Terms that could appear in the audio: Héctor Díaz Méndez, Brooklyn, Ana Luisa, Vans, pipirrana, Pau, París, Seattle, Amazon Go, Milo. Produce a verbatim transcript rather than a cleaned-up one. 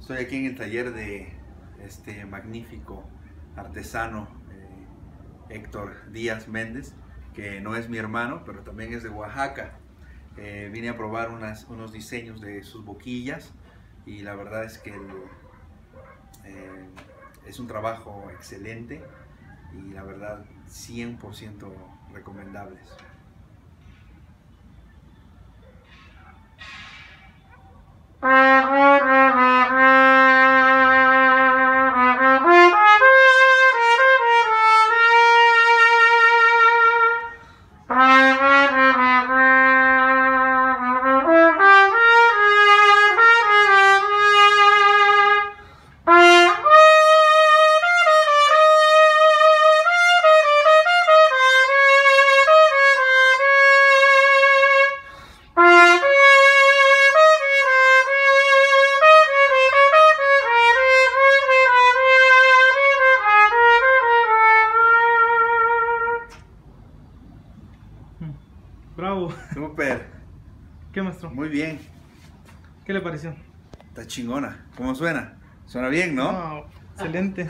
Estoy aquí en el taller de este magnífico artesano eh, Héctor Díaz Méndez, que no es mi hermano, pero también es de Oaxaca. Eh, vine a probar unas, unos diseños de sus boquillas y la verdad es que el, eh, es un trabajo excelente y la verdad cien por ciento recomendables. Bravo. Super. ¿Qué, maestro? Muy bien. ¿Qué le pareció? Está chingona. ¿Cómo suena? Suena bien, ¿no? No, excelente.